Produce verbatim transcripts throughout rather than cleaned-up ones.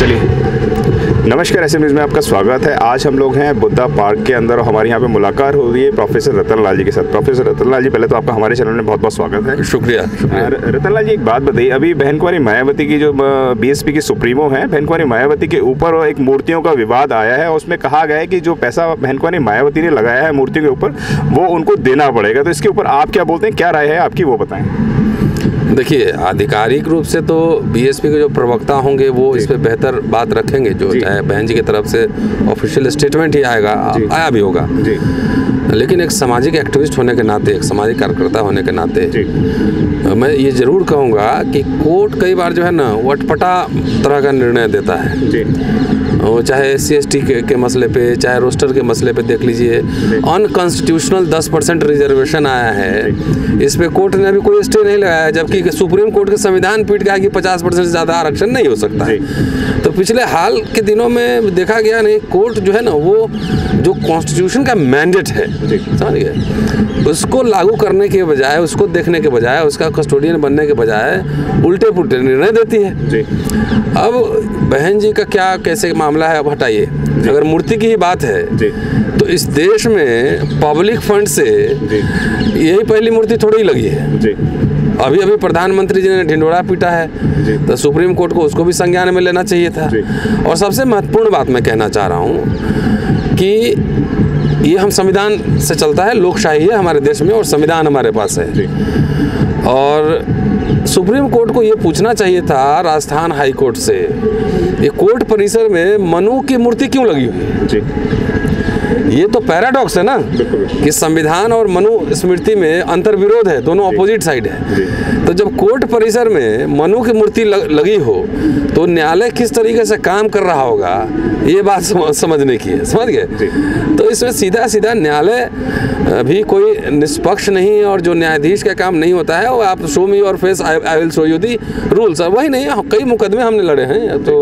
चलिए, नमस्कार, S M news में आपका स्वागत है। आज हम लोग हैं बुद्धा पार्क के अंदर और हमारे यहाँ पे मुलाकात हो रही है प्रोफेसर रतन लाल जी के साथ। प्रोफेसर रतन लाल जी, पहले तो आपका हमारे चैनल में बहुत बहुत स्वागत है। शुक्रिया, शुक्रिया। रतन लाल जी, एक बात बताइए, अभी बहन कुमारी मायावती की, जो बीएसपी की सुप्रीमो हैं, बहन कुमारी मायावती के ऊपर एक मूर्तियों का विवाद आया है। उसमें कहा गया है कि जो पैसा बहन कुमारी मायावती ने लगाया है मूर्ति के ऊपर, वो उनको देना पड़ेगा। तो इसके ऊपर आप क्या बोलते हैं, क्या राय है आपकी, वो बताएँ। देखिए, आधिकारिक रूप से तो बीएसपी के जो प्रवक्ता होंगे वो इस पर बेहतर बात रखेंगे, जो चाहे बहन जी की तरफ से ऑफिशियल स्टेटमेंट ही आएगा, आया भी होगा। लेकिन एक सामाजिक एक्टिविस्ट होने के नाते, एक सामाजिक कार्यकर्ता होने के नाते मैं ये ज़रूर कहूँगा कि कोर्ट कई बार जो है ना वो अटपटा तरह का निर्णय देता है। जी। वो चाहे एस सी एस टी के मसले पे, चाहे रोस्टर के मसले पे देख लीजिए, अनकॉन्स्टिट्यूशनल दस परसेंट रिजर्वेशन आया है, इस पे कोर्ट ने अभी कोई स्टे नहीं लगाया, जबकि सुप्रीम कोर्ट के संविधान पीठ का कि पचास परसेंट से ज़्यादा आरक्षण नहीं हो सकता है। तो पिछले हाल के दिनों में देखा गया नहीं, कोर्ट जो है ना वो जो कॉन्स्टिट्यूशन का मैंडेट है, समझिए, उसको लागू करने के बजाय, उसको देखने के बजाय, उसका कस्टोडियन बनने के बजाय उल्टे पुल्टे निर्णय देती है। अब बहन जी का क्या कैसे मामला है, अब हटाइए, अगर मूर्ति की ही बात है तो इस देश में पब्लिक फंड से यही पहली मूर्ति थोड़ी लगी है। जी। अभी अभी प्रधानमंत्री जी ने ढिंडोरा पीटा है, तो सुप्रीम कोर्ट को उसको भी संज्ञान में लेना चाहिए था। और सबसे महत्वपूर्ण बात मैं कहना चाह रहा हूँ कि ये हम संविधान से चलता है, लोकशाही है हमारे देश में और संविधान हमारे पास है। और सुप्रीम कोर्ट को ये पूछना चाहिए था राजस्थान हाई कोर्ट से, ये कोर्ट परिसर में मनु की मूर्ति क्यों लगी हुई? जी। ये तो पैराडॉक्स है ना कि संविधान और मनु स्मृति में अंतर विरोध है, दोनों अपोजिट साइड है। तो जब कोर्ट परिसर में मनु की मूर्ति लगी हो तो न्यायालय किस तरीके से काम कर रहा होगा, ये बात समझने की है, समझ गए। तो इसमें सीधा सीधा न्यायालय भी कोई निष्पक्ष नहीं है, और जो न्यायाधीश का काम नहीं होता है वो आप show me your face I will show you the rules, और वही नहीं, कई मुकदमे हमने लड़े हैं तो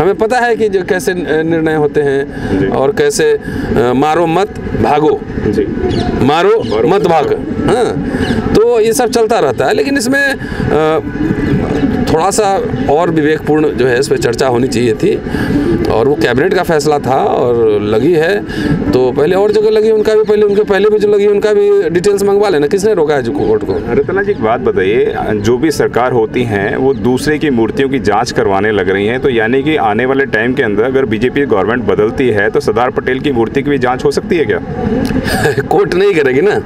हमें पता है कि जो कैसे निर्णय होते हैं और कैसे मारो मत भागो, जी, मारो मत भाग, हाँ, तो ये सब चलता रहता है। लेकिन इसमें आ, थोड़ा सा और विवेकपूर्ण जो है इस पर चर्चा होनी चाहिए थी, और वो कैबिनेट का फैसला था और लगी है तो पहले और जगह लगी, उनका भी पहले उनके पहले भी जो लगी उनका भी डिटेल्स मंगवा लेना, किसने रोका है कोर्ट को। रतन जी, एक बात बताइए, जो भी सरकार होती हैं वो दूसरे की मूर्तियों की जाँच करवाने लग रही हैं, तो यानी कि आने वाले टाइम के अंदर अगर बीजेपी गवर्नमेंट बदलती है तो सरदार पटेल की मूर्ति की भी जाँच हो सकती है क्या? कोर्ट नहीं करेगी ना,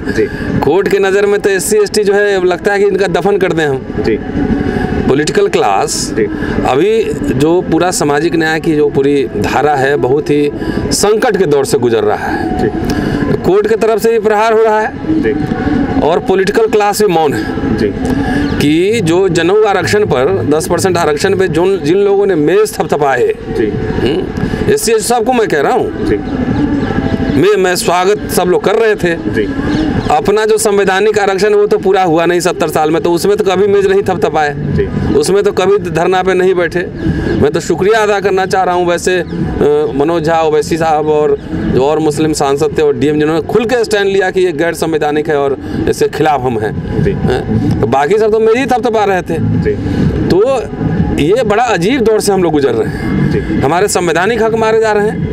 कोर्ट के नज़र में तो एस सी एस टी जो है लगता है कि इनका दफन कर दें हम। जी। पॉलिटिकल क्लास, अभी जो पूरा सामाजिक न्याय की जो पूरी धारा है बहुत ही संकट के दौर से गुजर रहा है, कोर्ट की तरफ से भी प्रहार हो रहा है और पॉलिटिकल क्लास भी मौन है। जी। कि जो जनेऊ आरक्षण पर दस परसेंट आरक्षण पे जो जिन लोगों ने मेज थपथपाए, एस सी एस साहब को मैं कह रहा हूँ, मैं मैं स्वागत सब लोग कर रहे थे, अपना जो संवैधानिक आरक्षण वो तो पूरा हुआ नहीं सत्तर साल में, तो उसमें तो कभी मेज नहीं थपथपाए, उसमें तो कभी धरना पे नहीं बैठे। मैं तो शुक्रिया अदा करना चाह रहा हूँ वैसे मनोज झा, ओवैसी साहब और जो और मुस्लिम सांसद थे और डीएम, जिन्होंने खुल के स्टैंड लिया कि ये गैर संवैधानिक है और इसके खिलाफ हम हैं, तो बाकी सब तो मेज ही थपथपा रहे थे। तो ये बड़ा अजीब दौर से हम लोग गुजर रहे हैं, हमारे संवैधानिक हक मारे जा रहे हैं,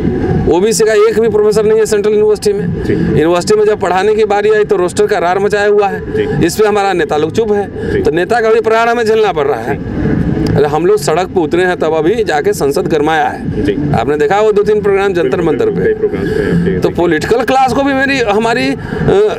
ओबीसी का एक भी प्रोफेसर नहीं है सेंट्रल यूनिवर्सिटी में, यूनिवर्सिटी में जब पढ़ाने की बारी आई तो रोस्टर का रार मचाया हुआ है, इस पे हमारा नेता लोग चुप है, तो नेता का भी प्रहार हमें झेलना पड़ रहा है। अरे हम लोग सड़क पे उतरे हैं तब अभी जाके संसद गरमाया है, आपने देखा वो दो तीन प्रोग्राम जंतर मंतर पे। तो पॉलिटिकल क्लास को भी मेरी हमारी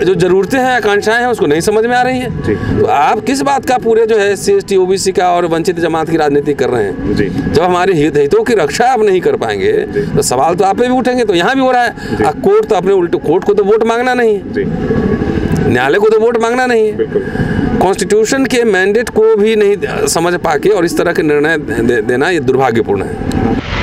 जो जरूरतें हैं, आकांक्षाएं हैं, उसको नहीं समझ में आ रही है। तो आप किस बात का पूरे जो है S C S T OBC का और वंचित जमात की राजनीति कर रहे हैं? जब हमारे हितों की रक्षा आप नहीं कर पाएंगे तो सवाल तो आप पे भी उठेंगे, तो यहाँ भी हो रहा है। कोर्ट तो अपने उल्टे, कोर्ट को तो वोट मांगना नहीं है, न्यायालय को तो वोट मांगना नहीं है, कॉन्स्टिट्यूशन के मैंडेट को भी नहीं समझ पाके और इस तरह के निर्णय दे, देना ये दुर्भाग्यपूर्ण है।